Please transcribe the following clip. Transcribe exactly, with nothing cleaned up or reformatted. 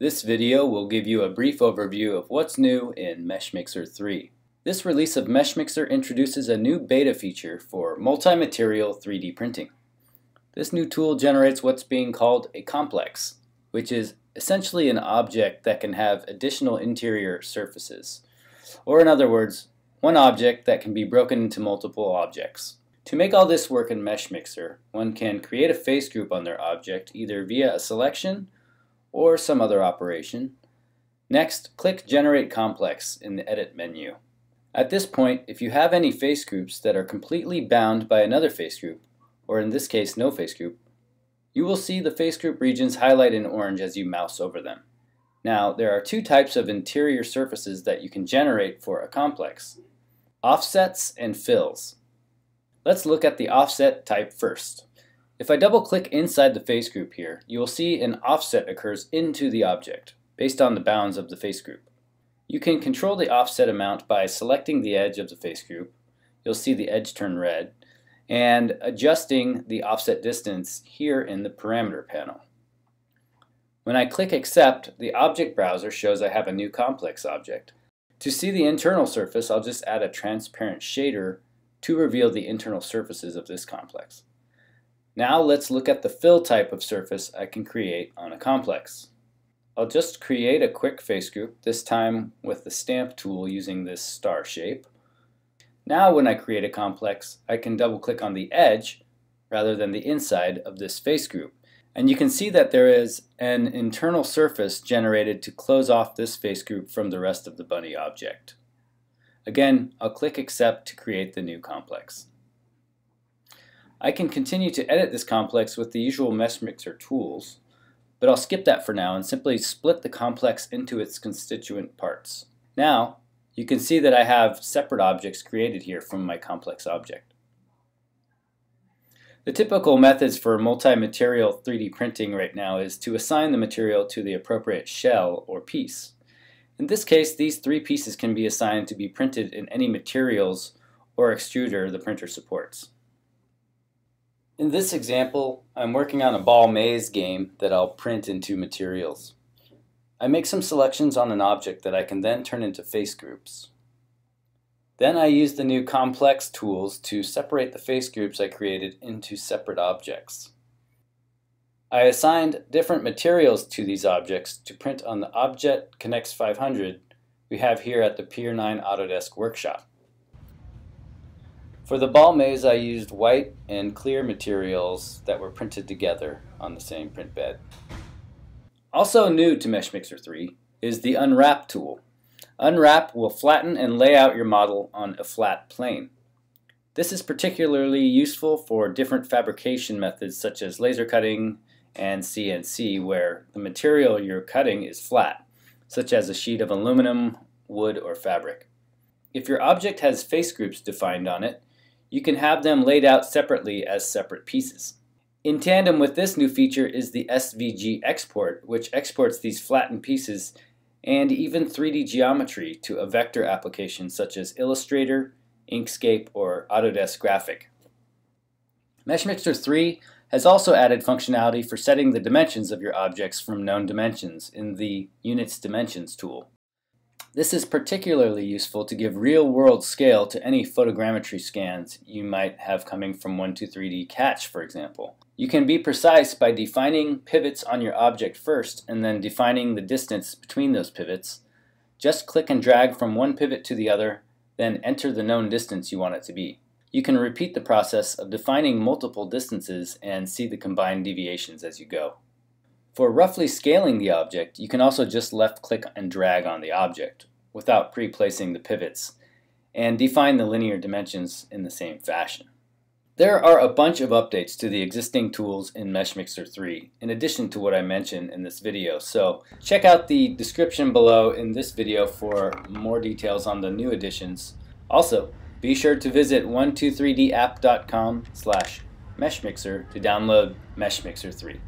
This video will give you a brief overview of what's new in Meshmixer three. This release of Meshmixer introduces a new beta feature for multi-material three D printing. This new tool generates what's being called a complex, which is essentially an object that can have additional interior surfaces. Or in other words, one object that can be broken into multiple objects. To make all this work in Meshmixer, one can create a face group on their object either via a selection or some other operation. Next, click Generate Complex in the Edit menu. At this point, if you have any face groups that are completely bound by another face group, or in this case no face group, you will see the face group regions highlight in orange as you mouse over them. Now, there are two types of interior surfaces that you can generate for a complex: offsets and fills. Let's look at the offset type first. If I double click inside the face group here, you will see an offset occurs into the object based on the bounds of the face group. You can control the offset amount by selecting the edge of the face group. You'll see the edge turn red, and adjusting the offset distance here in the parameter panel. When I click Accept, the object browser shows I have a new complex object. To see the internal surface, I'll just add a transparent shader to reveal the internal surfaces of this complex. Now let's look at the fill type of surface I can create on a complex. I'll just create a quick face group, this time with the stamp tool using this star shape. Now when I create a complex, I can double click on the edge rather than the inside of this face group. And you can see that there is an internal surface generated to close off this face group from the rest of the bunny object. Again, I'll click Accept to create the new complex. I can continue to edit this complex with the usual Meshmixer tools, but I'll skip that for now and simply split the complex into its constituent parts. Now, you can see that I have separate objects created here from my complex object. The typical methods for multi-material three D printing right now is to assign the material to the appropriate shell or piece. In this case, these three pieces can be assigned to be printed in any materials or extruder the printer supports. In this example, I'm working on a ball maze game that I'll print into materials. I make some selections on an object that I can then turn into face groups. Then I use the new complex tools to separate the face groups I created into separate objects. I assigned different materials to these objects to print on the Object Connects five hundred we have here at the Pier nine Autodesk workshop. For the ball maze, I used white and clear materials that were printed together on the same print bed. Also new to Meshmixer three is the Unwrap tool. Unwrap will flatten and lay out your model on a flat plane. This is particularly useful for different fabrication methods such as laser cutting and C N C, where the material you're cutting is flat, such as a sheet of aluminum, wood, or fabric. If your object has face groups defined on it, you can have them laid out separately as separate pieces. In tandem with this new feature is the S V G export, which exports these flattened pieces and even three D geometry to a vector application such as Illustrator, Inkscape, or Autodesk Graphic. Meshmixer three has also added functionality for setting the dimensions of your objects from known dimensions in the Units Dimensions tool. This is particularly useful to give real-world scale to any photogrammetry scans you might have coming from one two three D Catch, for example. You can be precise by defining pivots on your object first and then defining the distance between those pivots. Just click and drag from one pivot to the other, then enter the known distance you want it to be. You can repeat the process of defining multiple distances and see the combined deviations as you go. For roughly scaling the object, you can also just left-click and drag on the object without pre-placing the pivots, and define the linear dimensions in the same fashion. There are a bunch of updates to the existing tools in Meshmixer three, in addition to what I mentioned in this video, so check out the description below in this video for more details on the new additions. Also, be sure to visit one two three D app dot com slash Meshmixer to download Meshmixer three.